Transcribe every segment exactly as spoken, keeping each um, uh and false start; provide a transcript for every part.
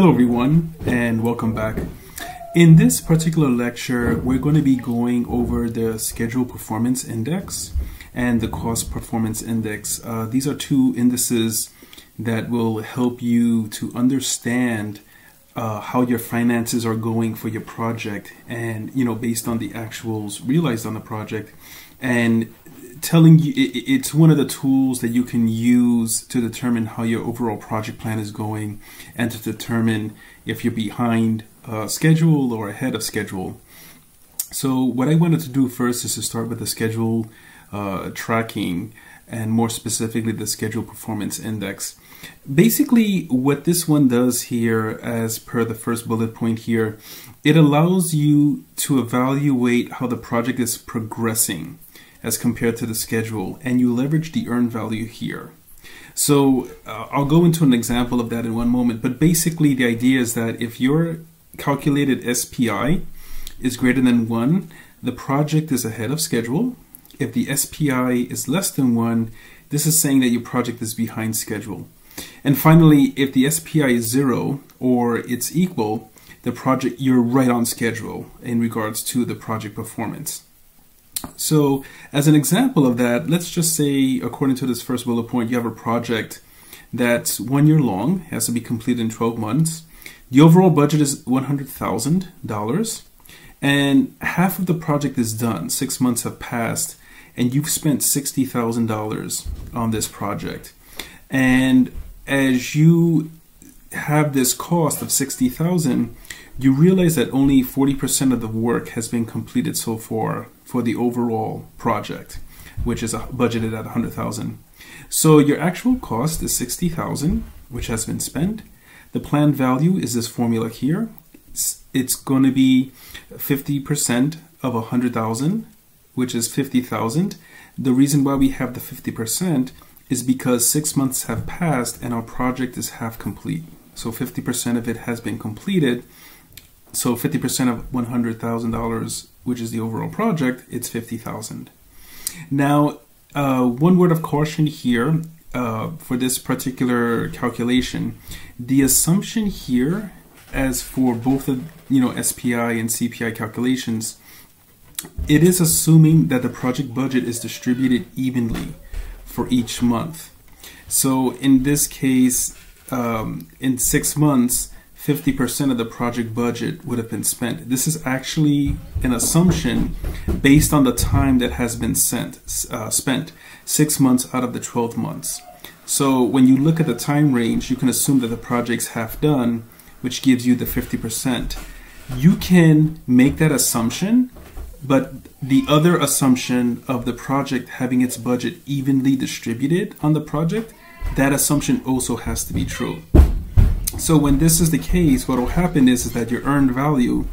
Hello everyone and welcome back. In this particular lecture, we're going to be going over the Schedule Performance Index and the Cost Performance Index. Uh, these are two indices that will help you to understand uh, how your finances are going for your project, and you know, based on the actuals realized on the project, and telling you it, it's one of the tools that you can use to determine how your overall project plan is going and to determine if you're behind uh, schedule or ahead of schedule. So what I wanted to do first is to start with the schedule uh, tracking, and more specifically the Schedule Performance Index. Basically what this one does here, as per the first bullet point here, it allows you to evaluate how the project is progressing as compared to the schedule, and you leverage the earned value here. So uh, I'll go into an example of that in one moment, but basically the idea is that if your calculated S P I is greater than one, the project is ahead of schedule. If the S P I is less than one, this is saying that your project is behind schedule. And finally, if the S P I is zero or it's equal, the project, you're right on schedule in regards to the project performance. So as an example of that, let's just say, according to this first bullet point, you have a project that's one year long, has to be completed in twelve months. The overall budget is one hundred thousand dollars, and half of the project is done. Six months have passed, and you've spent sixty thousand dollars on this project. And as you have this cost of sixty thousand dollars, you realize that only forty percent of the work has been completed so far for the overall project, which is budgeted at one hundred thousand dollars. So your actual cost is sixty thousand dollars, which has been spent. The planned value is this formula here. It's, it's going to be fifty percent of one hundred thousand dollars, which is fifty thousand dollars. The reason why we have the fifty percent is because six months have passed and our project is half complete. So fifty percent of it has been completed. So fifty percent of one hundred thousand dollars, which is the overall project, it's fifty thousand dollars. Now, uh, one word of caution here uh, for this particular calculation. The assumption here, as for both the you know S P I and C P I calculations, it is assuming that the project budget is distributed evenly for each month. So in this case, um, in six months, fifty percent of the project budget would have been spent. This is actually an assumption based on the time that has been sent, uh, spent, six months out of the twelve months. So when you look at the time range, you can assume that the project's half done, which gives you the fifty percent. You can make that assumption, but the other assumption of the project having its budget evenly distributed on the project, that assumption also has to be true. So when this is the case, what will happen is, is that your earned value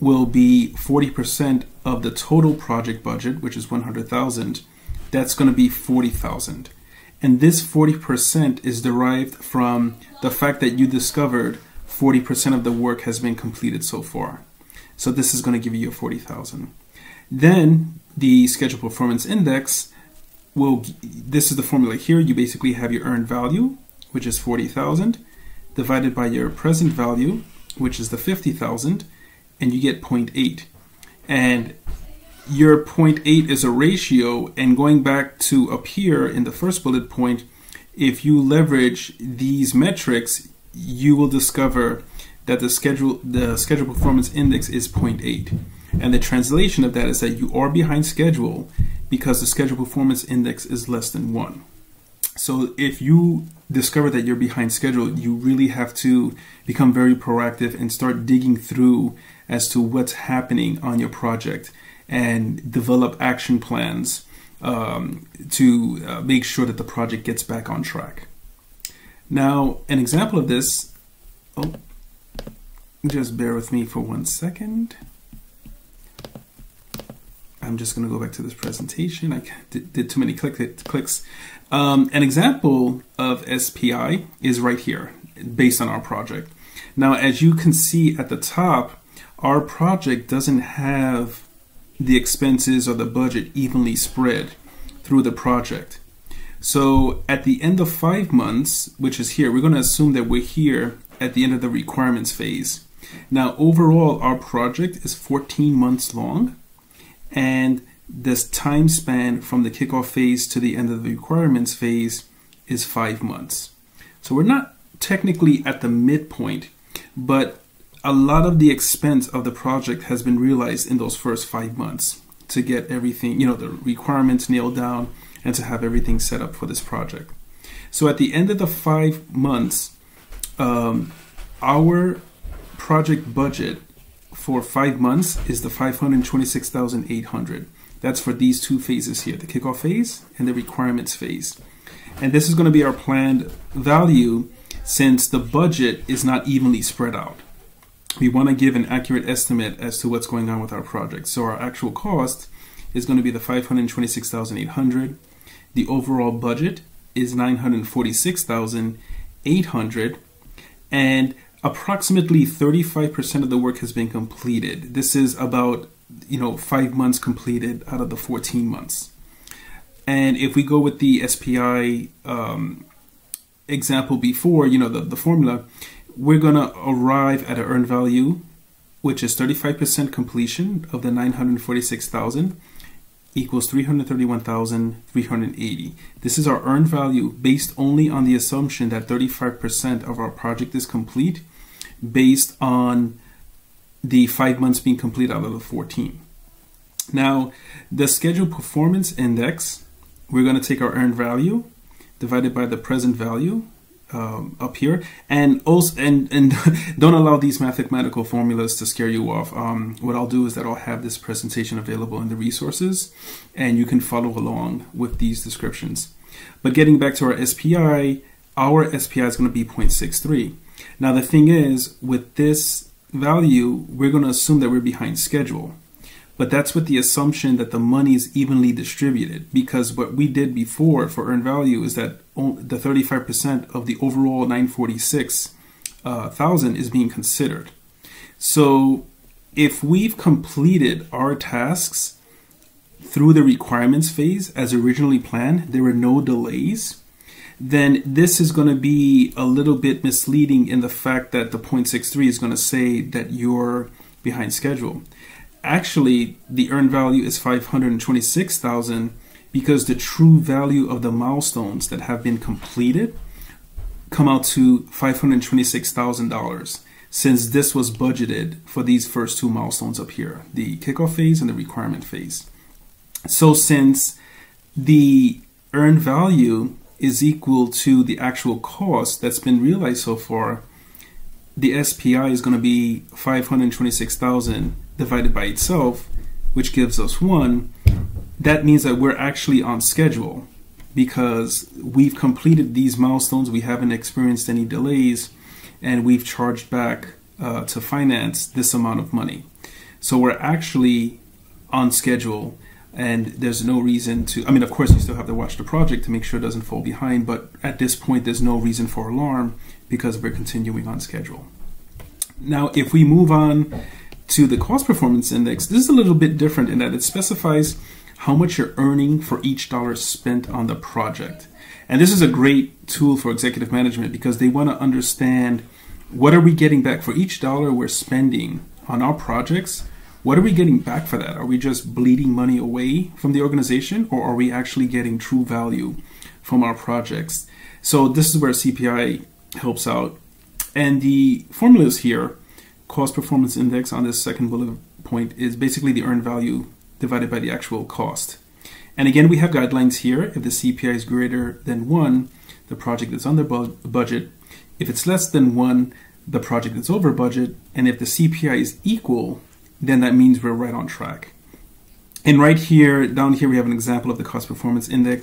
will be forty percent of the total project budget, which is one hundred thousand dollars. That's going to be forty thousand dollars. And this forty percent is derived from the fact that you discovered forty percent of the work has been completed so far. So this is going to give you your forty thousand dollars. Then the Schedule Performance Index will, this is the formula here. You basically have your earned value, which is forty thousand dollars, divided by your present value, which is the fifty thousand, and you get zero point eight. And your zero point eight is a ratio, and going back to up here in the first bullet point, if you leverage these metrics, you will discover that the schedule, the schedule performance index is zero point eight. And the translation of that is that you are behind schedule because the schedule performance index is less than one. So if you discover that you're behind schedule, you really have to become very proactive and start digging through as to what's happening on your project and develop action plans um, to uh, make sure that the project gets back on track. Now, an example of this, oh, just bear with me for one second. I'm just going to go back to this presentation. I did, did too many click, clicks. Um, an example of S P I is right here, based on our project. Now, as you can see at the top, our project doesn't have the expenses or the budget evenly spread through the project. So at the end of five months, which is here, we're going to assume that we're here at the end of the requirements phase. Now, overall, our project is fourteen months long, and this time span from the kickoff phase to the end of the requirements phase is five months. So we're not technically at the midpoint, but a lot of the expense of the project has been realized in those first five months to get everything, you know, the requirements nailed down and to have everything set up for this project. So at the end of the five months, um, our project budget for five months is the five hundred twenty-six thousand eight hundred dollars. That's for these two phases here, the kickoff phase and the requirements phase. And this is going to be our planned value since the budget is not evenly spread out. We want to give an accurate estimate as to what's going on with our project. So our actual cost is going to be the five hundred twenty-six thousand eight hundred dollars. The overall budget is nine hundred forty-six thousand eight hundred dollars, and approximately thirty-five percent of the work has been completed. This is about, you know, five months completed out of the fourteen months. And if we go with the S P I um, example before, you know, the, the formula, we're going to arrive at an earned value, which is thirty-five percent completion of the nine hundred forty-six thousand equals three hundred thirty-one thousand three hundred eighty. This is our earned value based only on the assumption that thirty-five percent of our project is complete based on the five months being complete out of the fourteen. Now, the Schedule Performance Index, we're going to take our earned value divided by the present value, Um, up here, and also and and don't allow these mathematical formulas to scare you off. Um, what I'll do is that I'll have this presentation available in the resources, and you can follow along with these descriptions. But getting back to our S P I, our S P I is going to be zero point six three. Now the thing is, with this value, we're going to assume that we're behind schedule, but that's with the assumption that the money is evenly distributed, because what we did before for earned value is that the thirty-five percent of the overall nine hundred forty-six thousand is being considered. So if we've completed our tasks through the requirements phase as originally planned, there were no delays, then this is going to be a little bit misleading in the fact that the zero point six three is going to say that you're behind schedule. Actually, the earned value is five hundred twenty-six thousand dollars, because the true value of the milestones that have been completed come out to five hundred twenty-six thousand dollars, since this was budgeted for these first two milestones up here, the kickoff phase and the requirement phase. So since the earned value is equal to the actual cost that's been realized so far, the S P I is going to be five hundred twenty-six thousand dollars divided by itself, which gives us one. That means that we're actually on schedule because we've completed these milestones, we haven't experienced any delays, and we've charged back uh, to finance this amount of money. So we're actually on schedule, and there's no reason to, I mean, of course you still have to watch the project to make sure it doesn't fall behind, but at this point there's no reason for alarm because we're continuing on schedule. Now, if we move on to the Cost Performance Index, this is a little bit different in that it specifies how much you're earning for each dollar spent on the project. And this is a great tool for executive management because they want to understand, what are we getting back for each dollar we're spending on our projects? What are we getting back for that? Are we just bleeding money away from the organization, or are we actually getting true value from our projects? So this is where C P I helps out. And the formulas here, Cost Performance Index on this second bullet point, is basically the earned value divided by the actual cost. And again, we have guidelines here. If the C P I is greater than one, the project is under bu- budget. If it's less than one, the project is over budget. And if the C P I is equal, then that means we're right on track. And right here, down here, we have an example of the Cost Performance Index.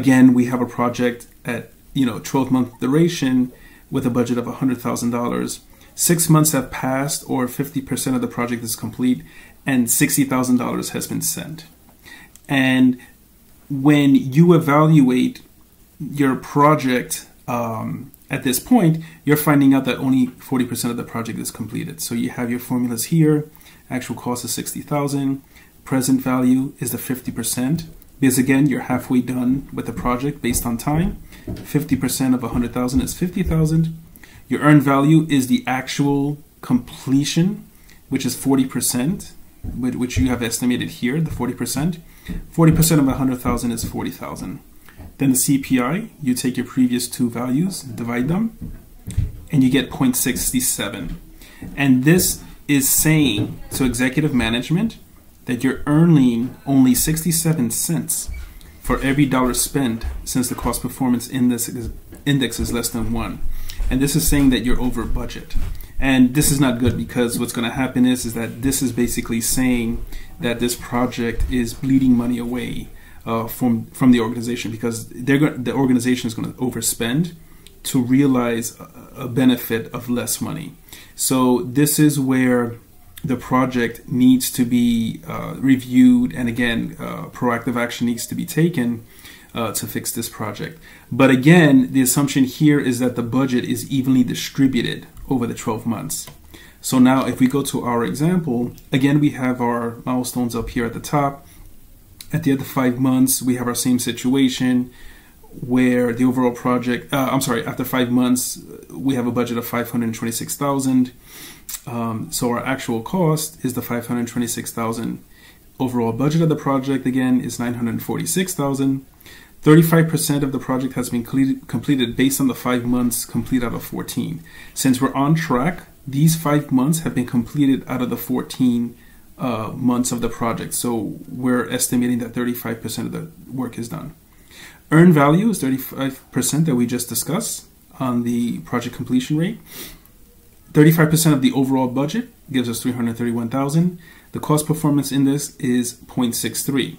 Again, we have a project at, you know, twelve month duration with a budget of one hundred thousand dollars. Six months have passed, or fifty percent of the project is complete, and sixty thousand dollars has been sent. And when you evaluate your project um, at this point, you're finding out that only forty percent of the project is completed. So you have your formulas here. Actual cost is sixty thousand dollars. Present value is the fifty percent. Because again, you're halfway done with the project based on time. fifty percent of one hundred thousand dollars is fifty thousand dollars. Your earned value is the actual completion, which is forty percent, which you have estimated here, the forty percent. forty percent of one hundred thousand is forty thousand. Then the C P I, you take your previous two values, divide them, and you get zero point six seven. And this is saying to executive management that you're earning only sixty-seven cents for every dollar spent since the cost performance index is, index is less than one. And this is saying that you're over budget. And this is not good, because what's going to happen is, is that this is basically saying that this project is bleeding money away uh, from, from the organization, because they're go the organization is going to overspend to realize a, a benefit of less money. So this is where the project needs to be uh, reviewed, and again, uh, proactive action needs to be taken uh, to fix this project. But again, the assumption here is that the budget is evenly distributed over the twelve months. So now if we go to our example, again, we have our milestones up here at the top. At the other five months, we have our same situation where the overall project, uh, I'm sorry, after five months, we have a budget of five hundred twenty-six thousand. Um, so our actual cost is the five hundred twenty-six thousand. Overall budget of the project, again, is nine hundred forty-six thousand. thirty-five percent of the project has been completed based on the five months complete out of fourteen. Since we're on track, these five months have been completed out of the fourteen uh, months of the project. So we're estimating that thirty-five percent of the work is done. Earned value is thirty-five percent that we just discussed on the project completion rate. thirty-five percent of the overall budget gives us three hundred thirty-one thousand dollars. The cost performance index is zero point six three.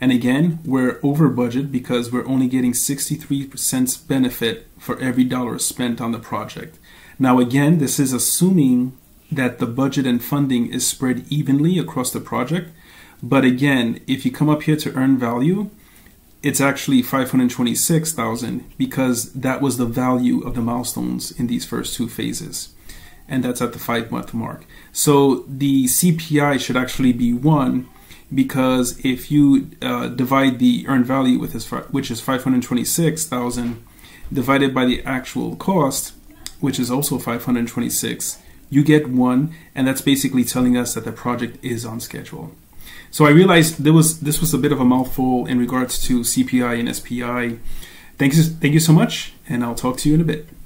And again, we're over budget because we're only getting sixty-three cents benefit for every dollar spent on the project. Now again, this is assuming that the budget and funding is spread evenly across the project. But again, if you come up here to earn value, it's actually five hundred twenty-six thousand dollars, because that was the value of the milestones in these first two phases. And that's at the five month mark. So the C P I should actually be one, because if you uh, divide the earned value, with this, which is five hundred twenty-six thousand, divided by the actual cost, which is also five hundred twenty-six, you get one, and that's basically telling us that the project is on schedule. So I realized there was this was a bit of a mouthful in regards to C P I and S P I. Thanks, thank you so much, and I'll talk to you in a bit.